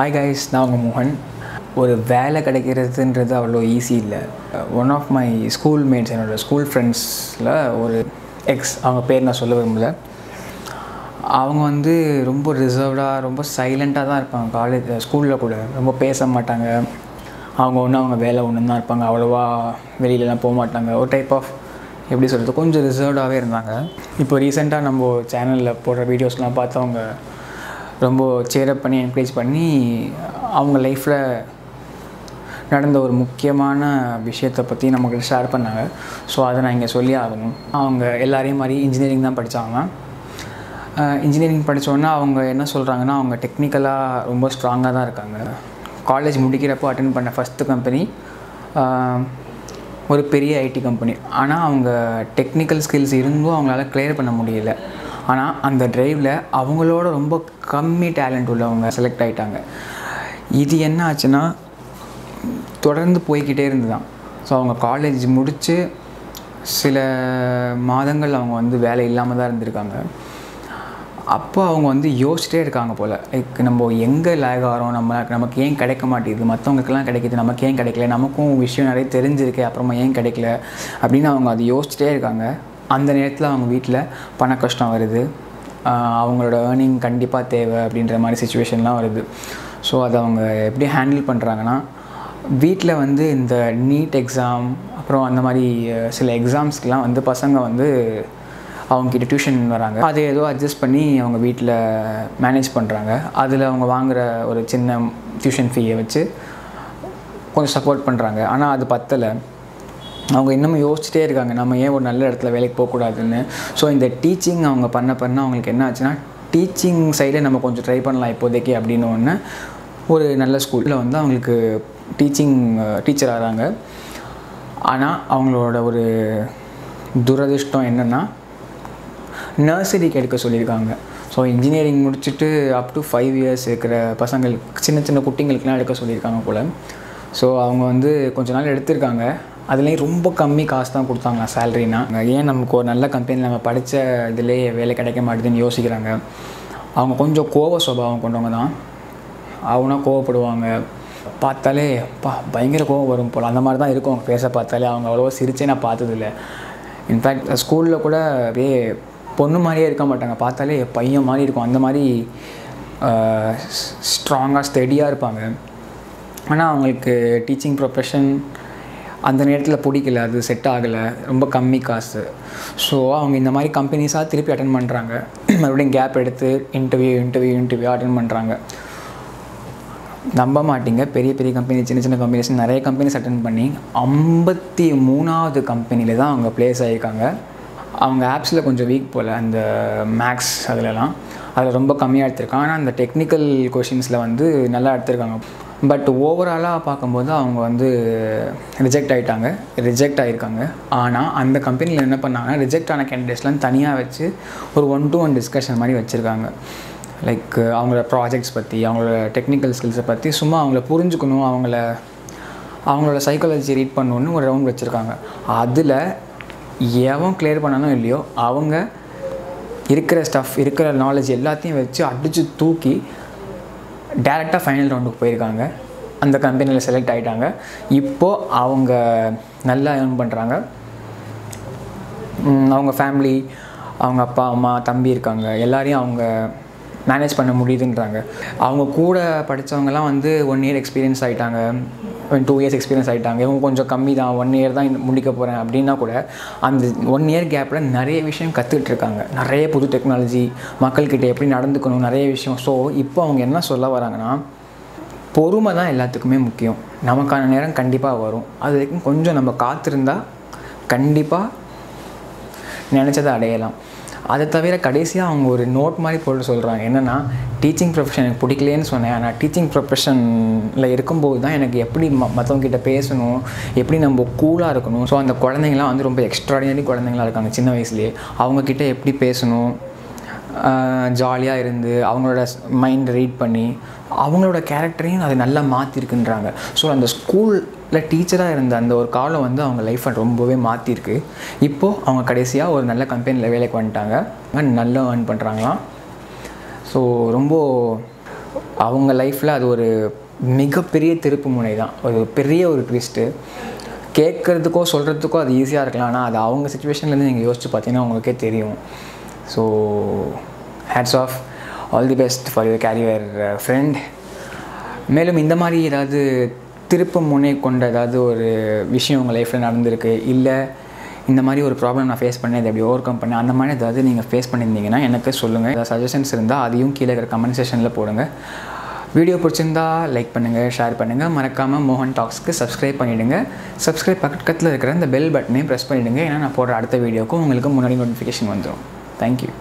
Hi guys, now I'm Mohan. ஒரு வேலை கிடைக்கிறதுன்றது அவ்வளோ ஈஸி இல்லை. One of my school mates, என்னோடய ஸ்கூல் ஃப்ரெண்ட்ஸில் ஒரு எக்ஸ், அவங்க பேர் நான் சொல்ல விரும்பல. அவங்க வந்து ரொம்ப ரிசர்வ்டாக, ரொம்ப சைலண்ட்டாக தான் இருப்பாங்க. காலேஜ் ஸ்கூலில் கூட ரொம்ப பேச மாட்டாங்க. அவங்க ஒன்று அவங்க வேலை ஒன்று தான் இருப்பாங்க. அவ்வளோவா வெளியிலலாம் போக மாட்டாங்க. ஒரு டைப் ஆஃப் எப்படி சொல்கிறது, கொஞ்சம் ரிசர்வ்டாகவே இருந்தாங்க. இப்போ ரீசெண்டாக நம்ம சேனலில் போடுற வீடியோஸ்லாம் பார்த்து அவங்க ரொம்ப சேரப் பண்ணி என்கரேஜ் பண்ணி அவங்க லைஃப்பில் நடந்த ஒரு முக்கியமான விஷயத்தை பற்றி நமக்கு ஷேர் பண்ணாங்க. ஸோ அதை நான் இங்கே சொல்லி ஆகணும். அவங்க எல்லாரையும் மாதிரி இன்ஜினியரிங் தான் படித்தாங்க. இன்ஜினியரிங் படித்தோன்னா அவங்க என்ன சொல்கிறாங்கன்னா, அவங்க டெக்னிக்கலாக ரொம்ப ஸ்ட்ராங்காக தான் இருக்காங்க. காலேஜ் முடிக்கிறப்போ அட்டென்ட் பண்ண ஃபஸ்ட்டு கம்பெனி ஒரு பெரிய ஐடி கம்பெனி. ஆனால் அவங்க டெக்னிக்கல் ஸ்கில்ஸ் இருந்தும் அவங்களால கிளியர் பண்ண முடியல. ஆனால் அந்த ட்ரைவில் அவங்களோட ரொம்ப கம்மி டேலண்ட் உள்ளவங்க செலக்ட் ஆகிட்டாங்க. இது என்ன ஆச்சுன்னா, தொடர்ந்து போய்கிட்டே இருந்து தான். ஸோ அவங்க காலேஜ் முடித்து சில மாதங்கள் அவங்க வந்து வேலை இல்லாமல் தான் இருந்திருக்காங்க. அப்போ அவங்க வந்து யோசிச்சிட்டே இருக்காங்க போல், லைக் நம்ம எங்கே லேக் ஆகிறோம், நமக்கு ஏன் கிடைக்க மாட்டேங்குது, மற்றவங்களுக்கெல்லாம் கிடைக்கிது, நமக்கு ஏன் கிடைக்கல, நமக்கும் விஷயம் நிறைய தெரிஞ்சிருக்கு, அப்புறமா ஏன் கிடைக்கல அப்படின்னு அவங்க அது யோசிச்சிட்டே இருக்காங்க. அந்த நேரத்தில் அவங்க வீட்டில் பண கஷ்டம் வருது, அவங்களோட ஏர்னிங் கண்டிப்பாக தேவை அப்படின்ற மாதிரி சுச்சுவேஷன்லாம் வருது. ஸோ அதை அவங்க எப்படி ஹேண்டில் பண்ணுறாங்கன்னா, வீட்டில் வந்து இந்த நீட் எக்ஸாம் அப்புறம் அந்த மாதிரி சில எக்ஸாம்ஸ்க்கெலாம் வந்து பசங்க வந்து அவங்ககிட்ட டியூஷன் வராங்க. அதை ஏதோ அட்ஜஸ்ட் பண்ணி அவங்க வீட்டில் மேனேஜ் பண்ணுறாங்க. அதில் அவங்க வாங்குகிற ஒரு சின்ன டியூஷன் ஃபீயை வச்சு கொஞ்சம் சப்போர்ட் பண்ணுறாங்க. ஆனால் அது பத்தலை. அவங்க இன்னமும் யோசிச்சுட்டே இருக்காங்க, நம்ம ஏன் ஒரு நல்ல இடத்துல வேலைக்கு போகக்கூடாதுன்னு. ஸோ இந்த டீச்சிங் அவங்க பண்ண அவங்களுக்கு என்ன ஆச்சுன்னா, டீச்சிங் சைடில் நம்ம கொஞ்சம் ட்ரை பண்ணலாம் இப்போதைக்கு அப்படின்னு ஒன்று ஒரு நல்ல ஸ்கூலில் வந்து அவங்களுக்கு டீச்சர் ஆகிறாங்க. ஆனால் அவங்களோட ஒரு துரதிர்ஷ்டம் என்னென்னா, நர்சரிக்கு எடுக்க சொல்லியிருக்காங்க. ஸோ இன்ஜினியரிங் முடிச்சுட்டு அப் டு 5 years இருக்கிற பசங்களுக்கு, சின்ன சின்ன குட்டிங்களுக்குலாம் எடுக்க சொல்லியிருக்காங்க போல். ஸோ அவங்க வந்து கொஞ்ச நாள் எடுத்திருக்காங்க. அதுலேயும் ரொம்ப கம்மி காசு தான் கொடுத்தாங்களா சேலரினா. ஏன் நமக்கு ஒரு நல்ல கம்பெனியில் நம்ம படித்த இதுலேயே வேலை கிடைக்க மாட்டேதுன்னு யோசிக்கிறாங்க. அவங்க கொஞ்சம் கோவ சுபாவம் கொண்டவங்க தான். அவனா கோவப்படுவாங்க, பார்த்தாலே பயங்கர கோவம் வரும் போல். அந்த மாதிரி தான் இருக்கும் அவங்க பேச பார்த்தாலே. அவங்க அவ்வளோவா சிரிச்சே நான் பார்த்ததில்லை. இன்ஃபேக்ட் ஸ்கூலில் கூட அப்படியே பொண்ணு மாதிரியே இருக்க மாட்டாங்க, பார்த்தாலே பையன் மாதிரி இருக்கும். அந்த மாதிரி ஸ்ட்ராங்காக ஸ்டெடியாக இருப்பாங்க. ஆனால் அவங்களுக்கு டீச்சிங் ப்ரொஃபஷன் அந்த நேரத்தில் பிடிக்கல, அது செட் ஆகலை, ரொம்ப கம்மி காசு. ஸோ அவங்க இந்த மாதிரி கம்பெனிஸாக திருப்பி அட்டன் பண்ணுறாங்க. மறுபடியும் கேப் எடுத்து இன்டர்வியூ அட்டன் பண்ணுறாங்க. நம்ப மாட்டிங்க, பெரிய பெரிய கம்பெனி, சின்ன சின்ன கம்பெனிஸ், நிறைய கம்பெனிஸ் அட்டன் பண்ணி 53rd கம்பெனியில் தான் அவங்க பிளேஸ் ஆகியிருக்காங்க. அவங்க ஆப்ஸில் கொஞ்சம் வீக் போல், அந்த மேக்ஸ் அதிலலாம் அதில் ரொம்ப கம்மியாக எடுத்திருக்காங்க. ஆனால் அந்த டெக்னிக்கல் கொஷின்ஸில் வந்து நல்லா எடுத்திருக்காங்க. பட் ஓவராலாக பார்க்கும்போது அவங்க வந்து ரிஜெக்ட் ஆகியிருக்காங்க. ஆனால் அந்த கம்பெனியில் என்ன பண்ணாங்கன்னா, ரிஜெக்ட் ஆன கேண்டிடேட்ஸ்லாம் தனியாக வச்சு ஒரு 1-to-1 டிஸ்கஷன் மாதிரி வச்சுருக்காங்க. லைக் அவங்களோட ப்ராஜெக்ட்ஸ் பற்றி, அவங்களோட டெக்னிக்கல் ஸ்கில்ஸை பற்றி, சும்மா அவங்கள புரிஞ்சுக்கணும், அவங்களோட சைக்காலஜி ரீட் பண்ணணுன்னு ஒரு ரவுண்ட் வச்சுருக்காங்க. அதில் எவன் கிளியர் பண்ணணும் இல்லையோ, அவங்க இருக்கிற ஸ்டஃப், இருக்கிற நாலேஜ் எல்லாத்தையும் வச்சு அடித்து தூக்கி டேரெக்டாக ஃபைனல் ரவுண்டுக்கு போயிருக்காங்க. அந்த கம்பெனியில் செலக்ட் ஆகிட்டாங்க. இப்போது அவங்க நல்லா ஏர்ன் பண்ணுறாங்க. அவங்க ஃபேமிலி, அவங்க அப்பா அம்மா தம்பி இருக்காங்க, எல்லாரையும் அவங்க மேனேஜ் பண்ண முடியுதுன்றாங்க. அவங்க கூட படித்தவங்கலாம் வந்து 1 year எக்ஸ்பீரியன்ஸ் ஆகிட்டாங்க, 2 years எக்ஸ்பீரியன்ஸ் ஆகிட்டாங்க. இவங்க கொஞ்சம் கம்மி தான், 1 year தான் முடிக்க போகிறேன் அப்படின்னா கூட அந்த 1 year கேப்பில் நிறைய விஷயம் கற்றுக்கிட்டு இருக்காங்க. நிறைய புது டெக்னாலஜி, மக்கள்கிட்ட எப்படி நடந்துக்கணும், நிறைய விஷயம். ஸோ இப்போ அவங்க என்ன சொல்ல வராங்கன்னா, பொறுமை தான் எல்லாத்துக்குமே முக்கியம். நமக்கான நேரம் கண்டிப்பாக வரும். அது வரைக்கும் கொஞ்சம் நம்ம காத்திருந்தால் கண்டிப்பாக நினச்சதை அடையலாம். அதை தவிர கடைசியாக அவங்க ஒரு நோட் மாதிரி போட்டு சொல்கிறாங்க என்னென்னா, டீச்சிங் ப்ரொஃபஷன் எனக்கு பிடிக்கலேன்னு சொன்னேன். ஆனால் டீச்சிங் ப்ரொஃபஷனில் இருக்கும்போது தான் எனக்கு எப்படி மற்றவங்ககிட்ட பேசணும், எப்படி நம்ம கூலாக இருக்கணும். ஸோ அந்த குழந்தைங்களாம் வந்து ரொம்ப எக்ஸ்ட்ராடினரி குழந்தைங்களாக இருக்காங்க சின்ன வயசுலேயே. அவங்கக்கிட்ட எப்படி பேசணும், ஜாலியாக இருந்து அவங்களோட மைண்டை ரீட் பண்ணி அவங்களோட கேரக்டரையும் அது நல்லா மாற்றிருக்குன்றாங்க. ஸோ அந்த ஸ்கூலில் டீச்சராக இருந்த அந்த ஒரு காலம் வந்து அவங்க லைஃப்பை ரொம்பவே மாற்றிருக்கு. இப்போது அவங்க கடைசியாக ஒரு நல்ல கம்பெனியில் வேலைக்கு வந்துட்டாங்க, நல்லா ஏர்ன் பண்ணுறாங்களாம். ஸோ ரொம்ப அவங்க லைஃப்பில் அது ஒரு மிகப்பெரிய திருப்பு முனை தான், ஒரு பெரிய ஒரு ட்விஸ்ட்டு. கேட்குறதுக்கோ சொல்கிறதுக்கோ அது ஈஸியாக இருக்கலாம், ஆனால் அது அவங்க சுச்சுவேஷன்லேருந்து நீங்கள் யோசிச்சு பார்த்தீங்கன்னா உங்களுக்கே தெரியும். So hats off, all the best for your career friend. மேலும் இந்த மாதிரி ஏதாவது திருப்பு முனை கொண்ட ஏதாவது ஒரு விஷயம் உங்கள் லைஃப்பில் நடந்திருக்கு, இல்லை இந்த மாதிரி ஒரு ப்ராப்ளம் நான் ஃபேஸ் பண்ணேன், இதை எப்படி ஓவர் கம் பண்ணேன், அந்த மாதிரி ஏதாவது நீங்கள் ஃபேஸ் பண்ணியிருந்தீங்கன்னா எனக்கு சொல்லுங்கள். ஏதாவது சஜஷன்ஸ் இருந்தால் அதையும் கீழே இருக்கிற கமெண்ட் செக்ஷனில் போடுங்க. வீடியோ பிடிச்சிருந்தா லைக் பண்ணுங்கள், ஷேர் பண்ணுங்கள். மறக்காமல் மோகன் டாக்ஸ்க்கு சப்ஸ்கிரைப் பண்ணிவிடுங்க. சப்ஸ்கிரைப் பக்கத்தில் இருக்கிற அந்த பெல் பட்டனையும் ப்ரெஸ் பண்ணிவிடுங்க, ஏன்னா நான் போடுற அடுத்த வீடியோக்கும் உங்களுக்கு முன்னாடி நோட்டிஃபிகேஷன் வந்துடும். தேங்க்யூ.